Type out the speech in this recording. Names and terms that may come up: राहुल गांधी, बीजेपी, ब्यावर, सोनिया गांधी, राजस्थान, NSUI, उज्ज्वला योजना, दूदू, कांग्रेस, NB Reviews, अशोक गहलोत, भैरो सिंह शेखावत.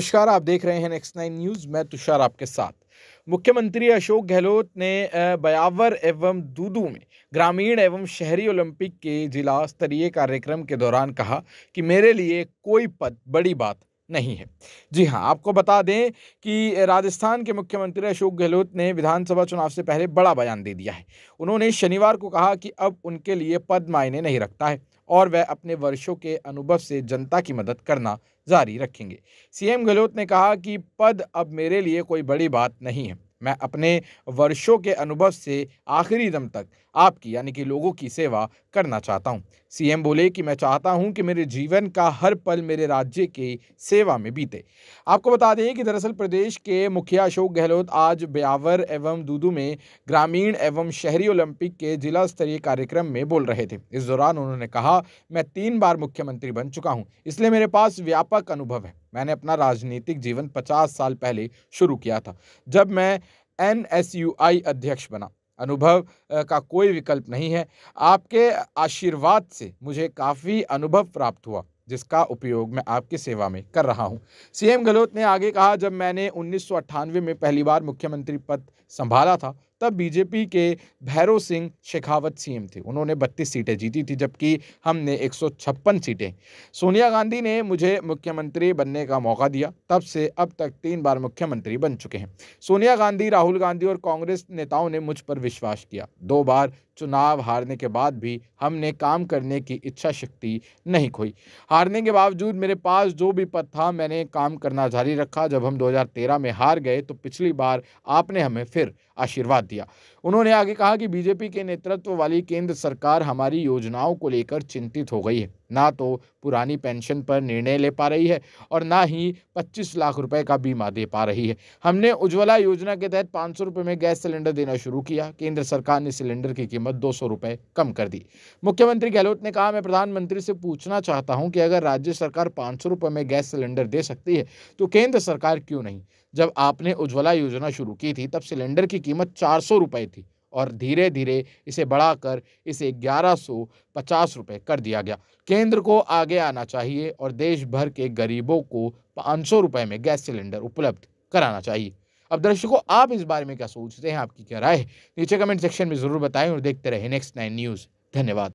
नमस्कार, आप देख रहे हैं नेक्स्ट 9 न्यूज़। मैं तुषार आपके साथ। मुख्यमंत्री अशोक गहलोत ने ब्यावर एवं दूदू में ग्रामीण एवं शहरी ओलंपिक के जिला स्तरीय कार्यक्रम के दौरान कहा कि मेरे लिए कोई पद बड़ी बात नहीं है। जी हाँ, आपको बता दें कि राजस्थान के मुख्यमंत्री अशोक गहलोत ने विधानसभा चुनाव से पहले बड़ा बयान दे दिया है। उन्होंने शनिवार को कहा कि अब उनके लिए पद मायने नहीं रखता है और वह अपने वर्षों के अनुभव से जनता की मदद करना जारी रखेंगे। सीएम गहलोत ने कहा कि पद अब मेरे लिए कोई बड़ी बात नहीं है। मैं अपने वर्षों के अनुभव से आखिरी दम तक आपकी यानी कि लोगों की सेवा करना चाहता हूं। सीएम बोले कि मैं चाहता हूं कि मेरे जीवन का हर पल मेरे राज्य की सेवा में बीते। आपको बता दें कि दरअसल प्रदेश के मुखिया अशोक गहलोत आज ब्यावर एवं दूदू में ग्रामीण एवं शहरी ओलंपिक के जिला स्तरीय कार्यक्रम में बोल रहे थे। इस दौरान उन्होंने कहा, मैं 3 बार मुख्यमंत्री बन चुका हूँ, इसलिए मेरे पास व्यापक अनुभव है। मैंने अपना राजनीतिक जीवन 50 साल पहले शुरू किया था, जब मैं NSUI अध्यक्ष बना। अनुभव का कोई विकल्प नहीं है। आपके आशीर्वाद से मुझे काफ़ी अनुभव प्राप्त हुआ, जिसका उपयोग मैं आपकी सेवा में कर रहा हूं। सीएम गहलोत ने आगे कहा, जब मैंने 1998 में पहली बार मुख्यमंत्री पद संभाला था, तब बीजेपी के भैरो सिंह शेखावत सीएम थे। उन्होंने 32 सीटें जीती थी, जबकि हमने 156 सीटें। सोनिया गांधी ने मुझे मुख्यमंत्री बनने का मौका दिया। तब से अब तक 3 बार मुख्यमंत्री बन चुके हैं। सोनिया गांधी, राहुल गांधी और कांग्रेस नेताओं ने मुझ पर विश्वास किया। 2 बार चुनाव हारने के बाद भी हमने काम करने की इच्छा शक्ति नहीं खोई। हारने के बावजूद मेरे पास जो भी पद था, मैंने काम करना जारी रखा। जब हम 2013 में हार गए, तो पिछली बार आपने हमें फिर आशीर्वाद दिया। उन्होंने आगे कहा कि बीजेपी के नेतृत्व वाली केंद्र सरकार हमारी योजनाओं को लेकर चिंतित हो गई है। ना तो पुरानी पेंशन पर निर्णय ले पा रही है और ना ही 25 लाख रुपए का बीमा दे पा रही है। हमने उज्ज्वला योजना के तहत 500 रुपये में गैस सिलेंडर देना शुरू किया। केंद्र सरकार ने सिलेंडर की कीमत 200 रुपये कम कर दी। मुख्यमंत्री गहलोत ने कहा, मैं प्रधानमंत्री से पूछना चाहता हूँ कि अगर राज्य सरकार 500 रुपये में गैस सिलेंडर दे सकती है, तो केंद्र सरकार क्यों नहीं? जब आपने उज्ज्वला योजना शुरू की थी, तब सिलेंडर की कीमत 400 रुपये थी और धीरे धीरे इसे बढ़ाकर इसे 1150 रुपये कर दिया गया। केंद्र को आगे आना चाहिए और देश भर के गरीबों को 500 रुपये में गैस सिलेंडर उपलब्ध कराना चाहिए। अब दर्शकों, आप इस बारे में क्या सोचते हैं? आपकी क्या राय है? नीचे कमेंट सेक्शन में ज़रूर बताएं और देखते रहें नेक्स्ट 9 न्यूज़। धन्यवाद।